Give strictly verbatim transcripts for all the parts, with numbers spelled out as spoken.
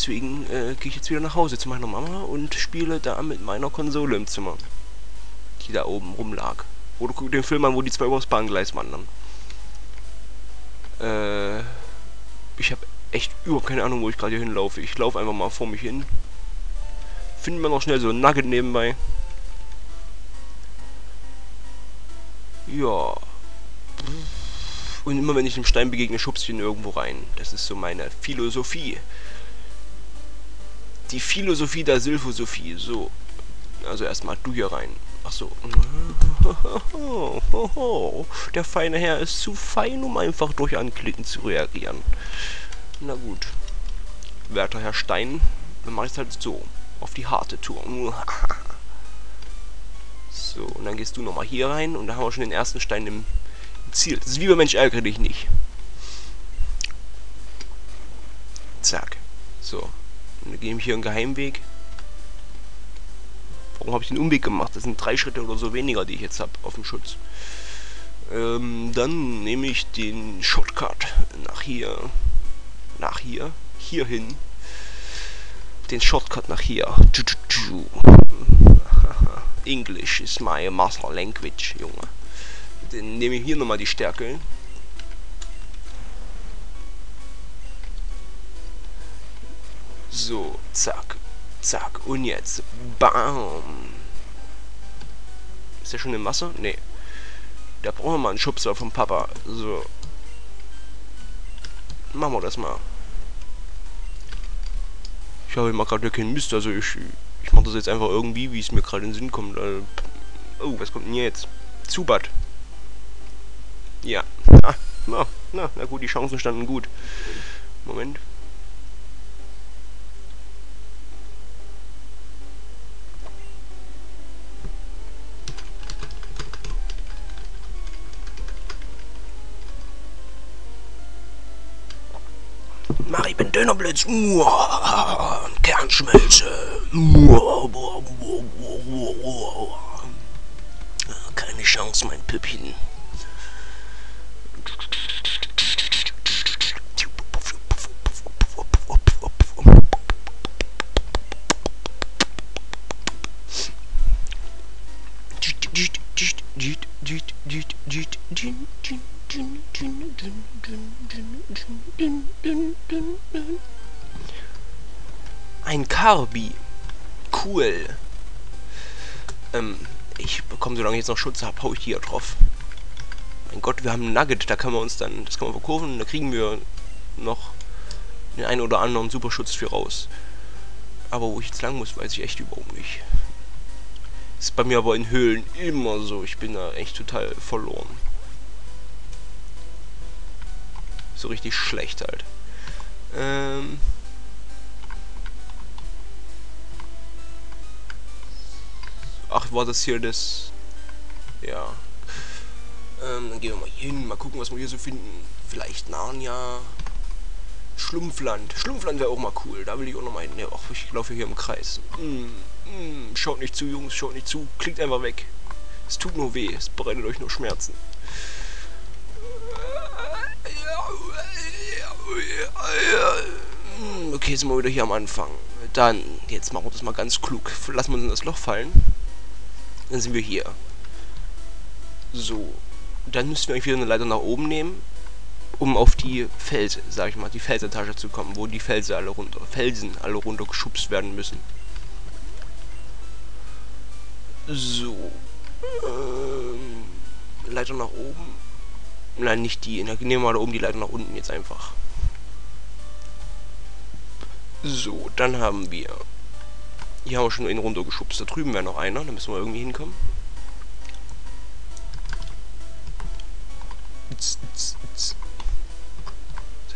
Deswegen äh, gehe ich jetzt wieder nach Hause zu meiner Mama und spiele da mit meiner Konsole im Zimmer, die da oben rumlag. Oder guck den Film an, wo die zwei übers Bahngleis wandern. Äh, ich habe echt überhaupt keine Ahnung, wo ich gerade hier hinlaufe. Ich laufe einfach mal vor mich hin. Finden wir noch schnell so ein Nugget nebenbei. Ja. Und immer wenn ich dem Stein begegne, schubst ich ihn irgendwo rein. Das ist so meine Philosophie. Die Philosophie der Sylphosophie. So. Also erstmal du hier rein. Ach so. Der feine Herr ist zu fein, um einfach durch Anklicken zu reagieren. Na gut. Werter Herr Stein, dann mach ich's halt so. Auf die harte Tour. So, und dann gehst du nochmal hier rein und dann haben wir schon den ersten Stein im Ziel. Das ist wie bei Mensch, ärgere dich nicht. Zack. So. Und dann gehen wir hier einen Geheimweg. Warum habe ich den Umweg gemacht? Das sind drei Schritte oder so weniger, die ich jetzt habe auf dem Schutz. Ähm, dann nehme ich den Shortcut nach hier. Nach hier. Hier hin. Den Shortcut nach hier. English is my master language, Junge. Dann nehme ich hier nochmal die Stärke. So, zack, zack. Und jetzt, bam. Ist der schon im Wasser? Nee. Da brauchen wir mal einen Schubser vom Papa. So. Machen wir das mal. Ich habe immer gerade keinen Mist, also ich, ich mache das jetzt einfach irgendwie, wie es mir gerade in den Sinn kommt. Oh, was kommt denn jetzt? Zubat. Ja. Ah, na, na, na gut, die Chancen standen gut. Moment. Mach, ich bin Dönerblitz. Uah, Kernschmelze. Uah, uah, uah, uah, uah. Keine Chance, mein Püppchen. Ein Karbi. Cool. Ähm, ich bekomme, solange ich jetzt noch Schutz habe, hau ich hier drauf. Mein Gott, wir haben ein Nugget, da können wir uns dann, das kann man verkurven, da kriegen wir noch den einen oder anderen Superschutz für raus. Aber wo ich jetzt lang muss, weiß ich echt überhaupt nicht. Ist bei mir aber in Höhlen immer so, ich bin da echt total verloren. So richtig schlecht halt. Ähm... Ach, war das hier das... Ja. Ähm, dann gehen wir mal hier hin, mal gucken, was wir hier so finden. Vielleicht Narnia. Schlumpfland. Schlumpfland wäre auch mal cool. Da will ich auch noch mal hin. Ja, ach, ich laufe hier im Kreis. Mm, mm, schaut nicht zu, Jungs, schaut nicht zu. Klickt einfach weg. Es tut nur weh. Es bereitet euch nur Schmerzen. Okay, sind wir wieder hier am Anfang. Dann, jetzt machen wir das mal ganz klug. Lassen wir uns in das Loch fallen. Dann sind wir hier. So. Dann müssen wir eigentlich wieder eine Leiter nach oben nehmen, um auf die Fels, sag ich mal, die Felsentasche zu kommen, wo die Felsen alle runter, Felsen alle runtergeschubst werden müssen. So. Ähm, Leiter nach oben. Nein, nicht die. Nehmen wir da oben die Leiter nach unten jetzt einfach. So, dann haben wir... Hier haben wir schon einen runtergeschubst. Da drüben wäre noch einer. Da müssen wir irgendwie hinkommen. Das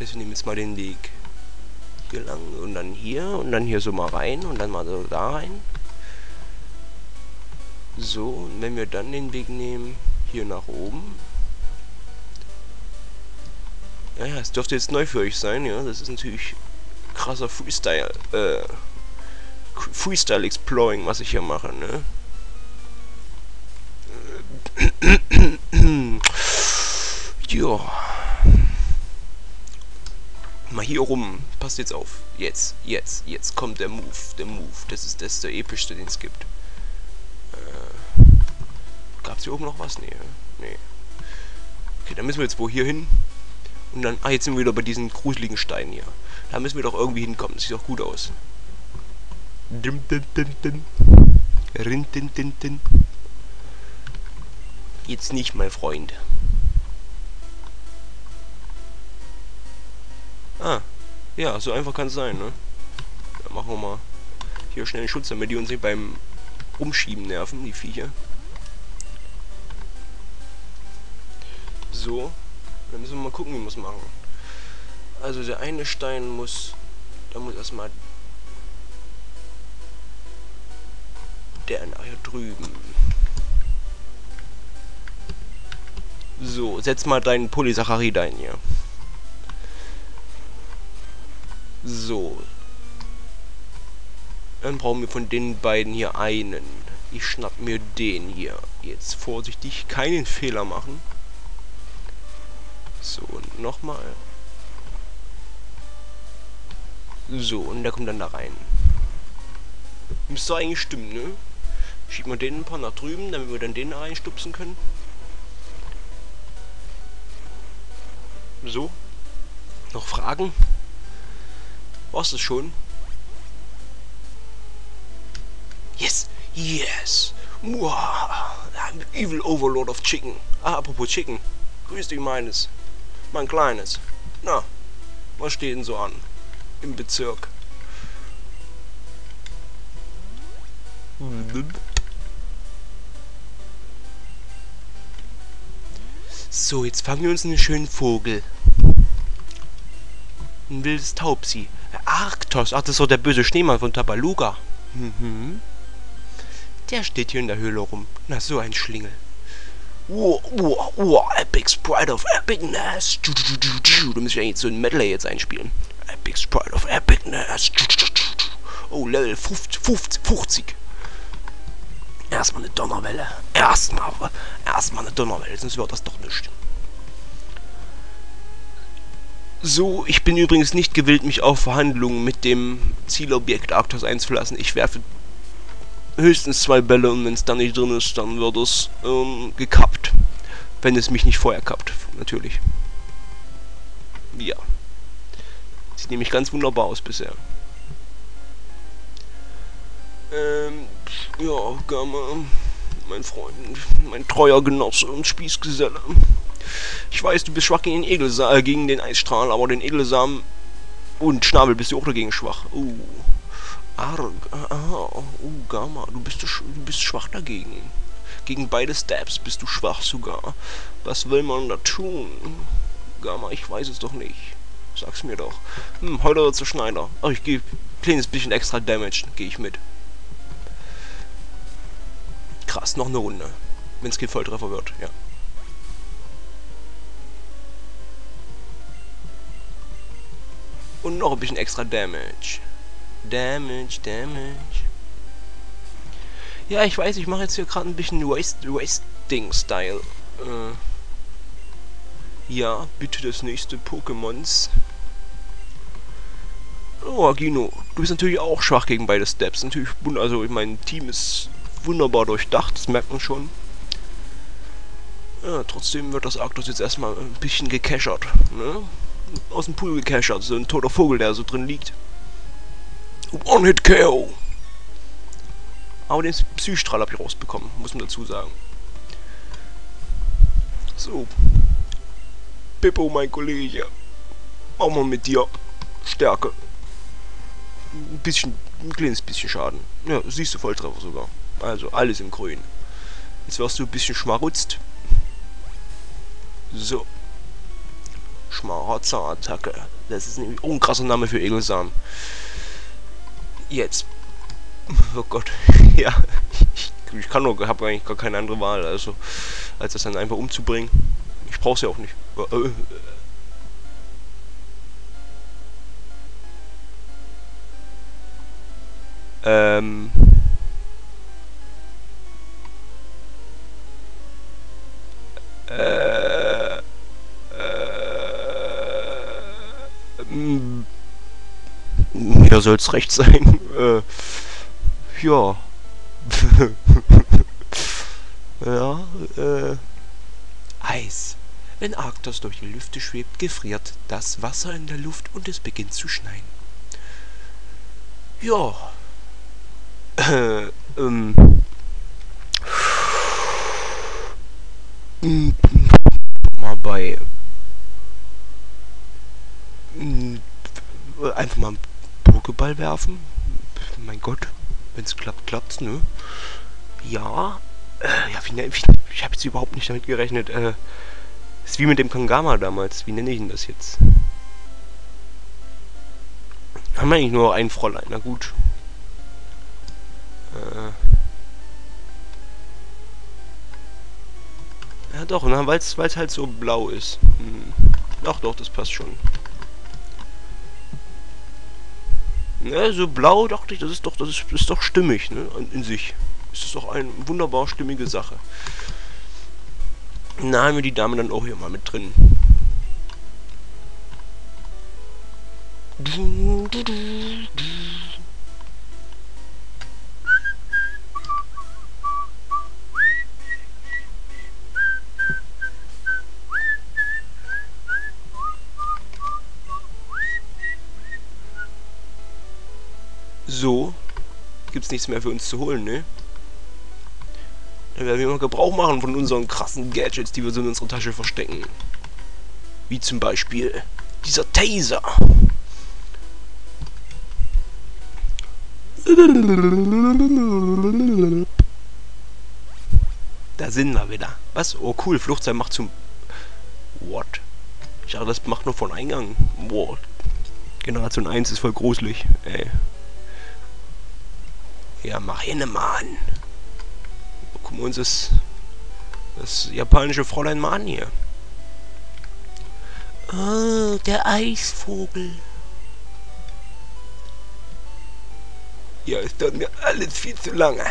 heißt, wir nehmen jetzt mal den Weg hier lang und dann hier und dann hier so mal rein und dann mal so da rein. So, und wenn wir dann den Weg nehmen, hier nach oben. Ja, ja, es dürfte jetzt neu für euch sein, ja. Das ist natürlich krasser Freestyle, äh, Freestyle Exploring, was ich hier mache, ne? Jo. mal hier rum. Passt jetzt auf. Jetzt, jetzt, jetzt kommt der Move. Der Move. Das ist, das ist der epischste, den es gibt. Äh, gab's hier oben noch was? Nee, nee. Okay, dann müssen wir jetzt wo hier hin. Und dann, ah, jetzt sind wir wieder bei diesen gruseligen Steinen hier. Da müssen wir doch irgendwie hinkommen. Das sieht doch gut aus. Dim, dim, dim, dim. Rin, din, din, din. Jetzt nicht, mein Freund. Ah, ja, so einfach kann es sein, ne? Dann machen wir mal hier schnell einen Schutz, damit die uns nicht beim Rumschieben nerven, die Viecher. So, dann müssen wir mal gucken, wie wir es machen. Also der eine Stein muss, da muss erstmal der eine hier drüben. So, setz mal deinen Polysaccharid ein hier. So. Dann brauchen wir von den beiden hier einen. Ich schnapp mir den hier. Jetzt vorsichtig, keinen Fehler machen. So, und nochmal. So, und der kommt dann da rein. Müsste eigentlich stimmen, ne? Schieben wir den ein paar nach drüben, damit wir dann den da reinstupsen können. So. Noch Fragen? War's das schon? Yes! Yes! Wow! I'm the evil overlord of chicken. Ah, apropos Chicken. Grüß dich, meines. Mein Kleines. Na, was steht denn so an? Im Bezirk. So, jetzt fangen wir uns einen schönen Vogel. Ein wildes Taubsi. Arktos. Ach, das ist doch der böse Schneemann von Tabaluga. Mhm. Der steht hier in der Höhle rum. Na, so ein Schlingel. Wow, wow, wow. Epic Sprite of Epicness. Du musst ja eigentlich so ein Medley jetzt einspielen. Epic Sprite of Epicness. Oh, Level fünfzig. Erstmal eine Donnerwelle. Erstmal erstmal eine Donnerwelle, sonst wird das doch nichts. So, ich bin übrigens nicht gewillt, mich auf Verhandlungen mit dem Zielobjekt Arktos einzulassen. Ich werfe höchstens zwei Bälle und wenn es dann nicht drin ist, dann wird es ähm, gekappt. Wenn es mich nicht vorher kappt, natürlich. Ja. Sieht nämlich ganz wunderbar aus bisher. Ähm, ja, Gamma, mein Freund, mein treuer Genosse und Spießgeselle. Ich weiß, du bist schwach gegen den, Egelsa äh, gegen den Eisstrahl, aber den Egelsamen und Schnabel bist du auch dagegen schwach. Uh, arg, aha, uh, Gamma, du bist, du bist schwach dagegen. Gegen beide Stabs bist du schwach sogar. Was will man da tun? Gamma, ich weiß es doch nicht. Sag's mir doch. Hm, heute wird's der Schneider. Ach, ich gebe ein kleines bisschen extra Damage, gehe ich mit. Krass, noch eine Runde. Wenn es kein Volltreffer wird, ja. Und noch ein bisschen extra Damage. Damage, Damage. Ja, ich weiß, ich mache jetzt hier gerade ein bisschen Wasting-Style. Äh, ja, bitte das nächste Pokémons. Oh, Agino. Du bist natürlich auch schwach gegen beide Steps. Natürlich, also mein Team ist wunderbar durchdacht, das merkt man schon. Ja, trotzdem wird das Arktos jetzt erstmal ein bisschen gekeschert, ne? Aus dem Pool gekeschert, so ein toter Vogel, der so drin liegt. One-Hit-K O! Aber den Psystrahl habe ich rausbekommen, muss man dazu sagen. So. Pippo, mein Kollege. Auch mal mit dir. Stärke. Ein bisschen, ein kleines bisschen Schaden. Ja, siehst du, Volltreffer sogar. Also, alles im Grün. Jetzt wirst du ein bisschen schmarutzt. So. Schmarotzer-Attacke. Das ist nämlich oh, ein krasser Name für Egelsamen. Jetzt. Oh Gott. Ja. Ich, ich kann nur, habe eigentlich gar keine andere Wahl, also, als das dann einfach umzubringen. Ich brauch's ja auch nicht. Ähm. Äh. Äh. Mm. Mir soll's recht sein. Äh, ja. Ja, äh... Eis. Wenn Arktos durch die Lüfte schwebt, gefriert das Wasser in der Luft und es beginnt zu schneien. Ja. Äh, ähm... Mal bei... Einfach mal einen Pokéball werfen. Mein Gott, wenn es klappt, klappt's, ne? Ja. Äh, ja, wie, ich, ich habe jetzt überhaupt nicht damit gerechnet. Äh, ist wie mit dem Kangama damals. Wie nenne ich ihn das jetzt? Haben wir eigentlich nur ein Fräulein? Na gut. Äh. Ja, doch, weil es halt so blau ist. Hm. Doch, doch, das passt schon. Ne, so blau dachte ich, das ist doch, das ist, ist doch stimmig, ne? In sich. Das ist doch eine wunderbar stimmige Sache. Na, haben wir die Dame dann auch hier mal mit drin. So. Gibt's nichts mehr für uns zu holen, ne? Dann werden wir immer Gebrauch machen von unseren krassen Gadgets, die wir so in unserer Tasche verstecken. Wie zum Beispiel dieser Taser. Da sind wir wieder. Was? Oh cool, Fluchtzeit macht zum... What? Ich dachte, das macht nur von Eingang. Boah. Generation eins ist voll gruselig. Ey. Ja, mach hin, Mann. Gucken wir uns das, das japanische Fräulein mal an hier. Oh, der Eisvogel. Ja, es dauert mir alles viel zu lange.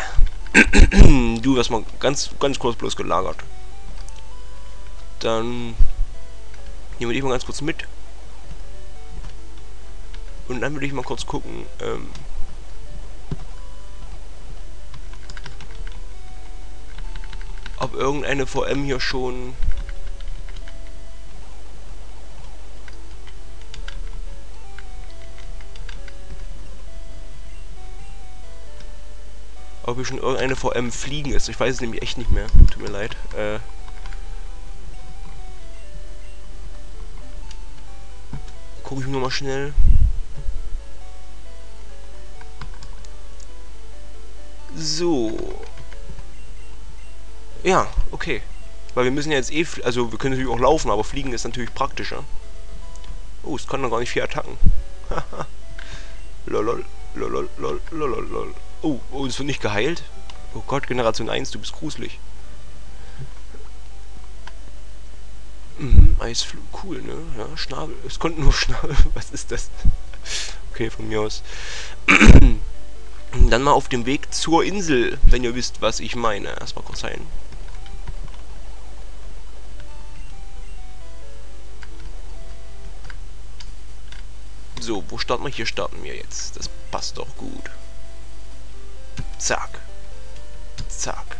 Du wirst mal ganz, ganz kurz bloß gelagert. Dann nehmen wir dich mal ganz kurz mit. Und dann würde ich mal kurz gucken, ähm... ob irgendeine V M hier schon... Ob hier schon irgendeine V M fliegen ist. Ich weiß es nämlich echt nicht mehr. Tut mir leid. Äh... Gucke ich mir mal schnell. So... Ja, okay. Weil wir müssen ja jetzt eh... Also, wir können natürlich auch laufen, aber fliegen ist natürlich praktischer. Oh, es kann doch gar nicht viel attacken. Haha. Lolol, lolol, lolol, lolol. Oh, oh, das wird nicht geheilt? Oh Gott, Generation eins, du bist gruselig. Mhm, Eisflug, cool, ne? Ja, Schnabel. Es konnten nur Schnabel. Was ist das? Okay, von mir aus. Dann mal auf dem Weg zur Insel, wenn ihr wisst, was ich meine. Erstmal kurz heilen. So, wo starten wir? Hier starten wir jetzt. Das passt doch gut. Zack. Zack.